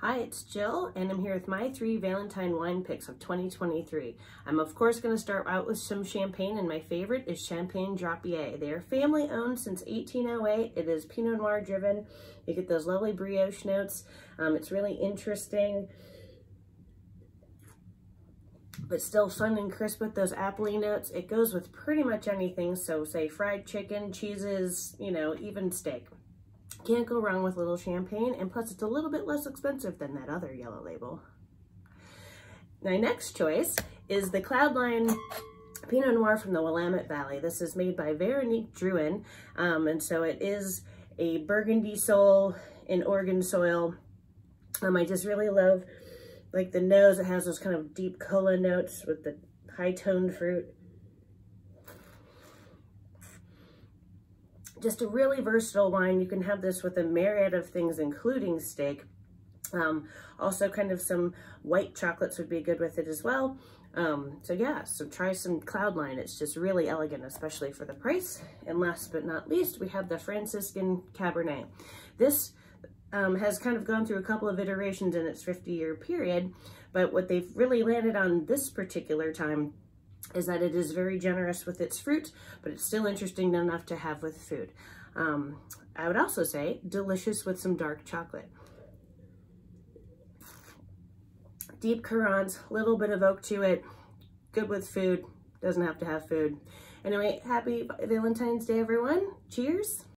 Hi, it's Jill, and I'm here with my three Valentine wine picks of 2023. I'm of course going to start out with some champagne, and my favorite is Champagne Drappier. They are family owned since 1808. It is Pinot Noir driven. You get those lovely brioche notes. It's really interesting, but still fun and crisp with those appley notes. It goes with pretty much anything, so say fried chicken, cheeses, you know, even steak. Can't go wrong with a little champagne, and plus it's a little bit less expensive than that other Yellow Label. My next choice is the Cloudline Pinot Noir from the Willamette Valley. This is made by Veronique Druin, and so it is a Burgundy soul in Oregon soil. I just really love like the nose. It has those kind of deep cola notes with the high-toned fruit. Just a really versatile wine. You can have this with a myriad of things, including steak. Also kind of some white chocolates would be good with it as well. So yeah, so try some Cloudline. It's just really elegant, especially for the price. And last but not least, we have the Franciscan Cabernet. This has kind of gone through a couple of iterations in its 50-year period, but what they've really landed on this particular time is that it is very generous with its fruit, but it's still interesting enough to have with food. I would also say delicious with some dark chocolate. Deep currants, little bit of oak to it, good with food, doesn't have to have food. Anyway, happy Valentine's Day, everyone. Cheers.